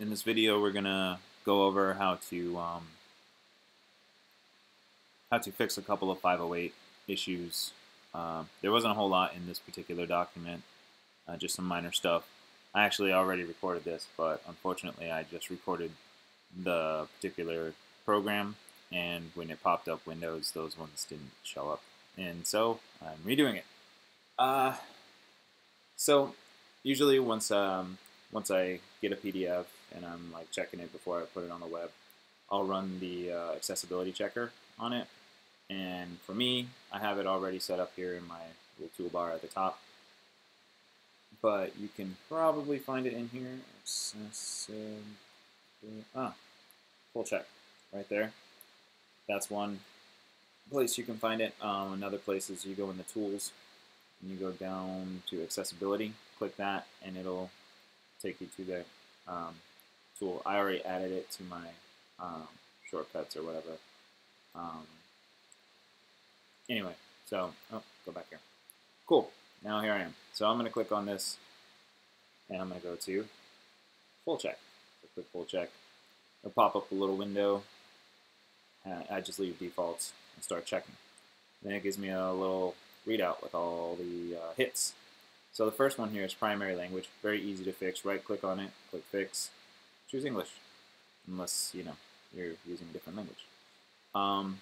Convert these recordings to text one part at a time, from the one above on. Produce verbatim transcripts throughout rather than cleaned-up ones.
In this video, we're gonna go over how to um, how to fix a couple of five oh eight issues. Uh, there wasn't a whole lot in this particular document, uh, just some minor stuff. I actually already recorded this, but unfortunately, I just recorded the particular program, and when it popped up Windows, those ones didn't show up, and so I'm redoing it. Uh, so usually, once um, once I get a P D F and I'm like checking it before I put it on the web, I'll run the uh, accessibility checker on it. And for me, I have it already set up here in my little toolbar at the top. But you can probably find it in here. Ah, full check right there. That's one place you can find it. Um, another place is you go in the tools and you go down to accessibility, click that, and it'll take you to the um, tool. I already added it to my um, shortcuts or whatever. Um, anyway, so, oh, go back here. Cool, now here I am. So I'm gonna click on this and I'm gonna go to full check. So click full check. It'll pop up a little window. And I just leave defaults and start checking. Then it gives me a little readout with all the uh, hits. So the first one here is primary language, very easy to fix. Right click on it, click fix, choose English, unless you know you're using a different language. Um,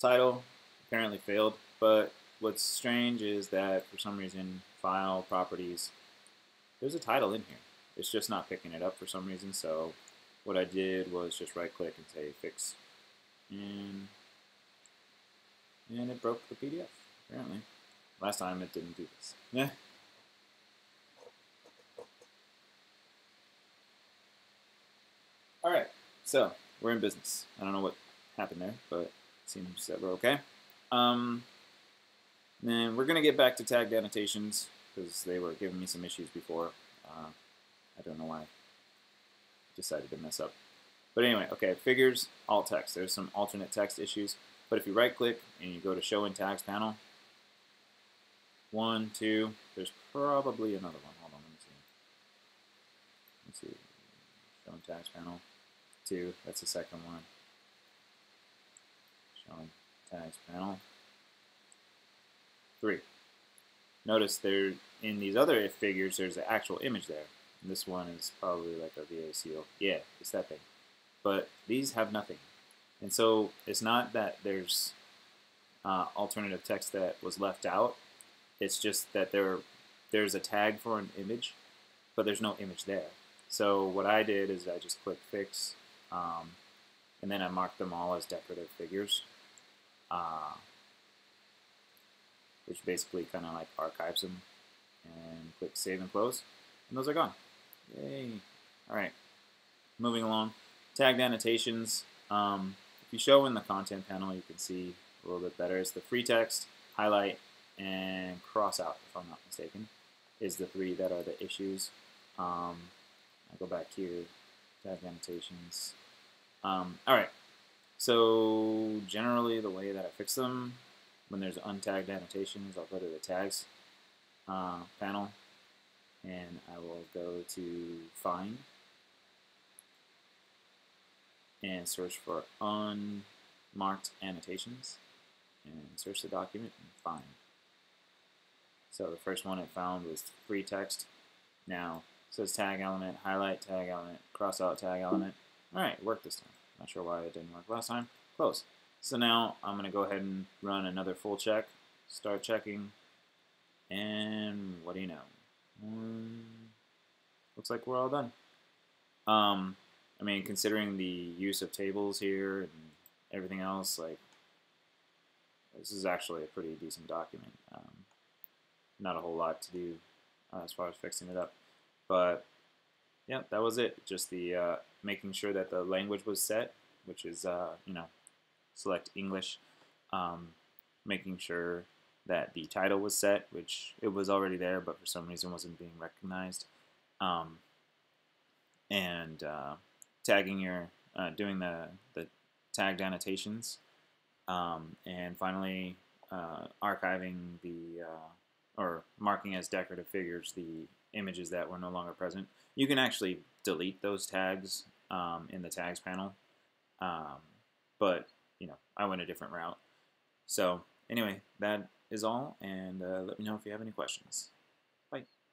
title apparently failed, but what's strange is that for some reason, file properties, there's a title in here. It's just not picking it up for some reason, so what I did was just right click and say fix, and, and it broke the P D F, apparently. Last time it didn't do this. Yeah. Alright, so we're in business. I don't know what happened there, but it seems that we're okay. Um, then we're going to get back to tagged annotations because they were giving me some issues before. Uh, I don't know why I decided to mess up. But anyway, okay, figures, alt text. There's some alternate text issues, but if you right click and you go to show in tags panel, one, two, there's probably another one. Hold on, let me see. Let's see. Showing tags panel. Two, that's the second one. Showing tags panel. Three. Notice there, in these other figures, there's an actual image there. And this one is probably like a V A C O. Yeah, it's that thing. But these have nothing. And so it's not that there's uh, alternative text that was left out. It's just that there, there's a tag for an image, but there's no image there. So what I did is I just clicked fix, um, and then I marked them all as decorative figures, uh, which basically kind of like archives them, and click save and close, and those are gone. Yay! All right, moving along. Tagged annotations. Um, if you show in the content panel, you can see a little bit better. It's the free text, highlight, and cross out, if I'm not mistaken, is the three that are the issues. Um, I go back here, tag annotations. Um, all right, so generally the way that I fix them, when there's untagged annotations, I'll go to the tags uh, panel, and I will go to find and search for unmarked annotations, and search the document and find. So the first one it found was free text. Now it says tag element, highlight, tag element, cross out, tag element. All right, it worked this time. Not sure why it didn't work last time. Close. So now I'm gonna go ahead and run another full check. Start checking, and what do you know? Um, looks like we're all done. Um, I mean, considering the use of tables here and everything else, like this is actually a pretty decent document. Um, Not a whole lot to do uh, as far as fixing it up, but yeah, that was it. Just the uh, making sure that the language was set, which is uh, you know, select English, um, making sure that the title was set, which it was already there, but for some reason wasn't being recognized, um, and uh, tagging your uh, doing the the tagged annotations, um, and finally uh, archiving the. Uh, or marking as decorative figures the images that were no longer present. You can actually delete those tags um, in the tags panel. Um, but, you know, I went a different route. So anyway, that is all, and uh, let me know if you have any questions. Bye.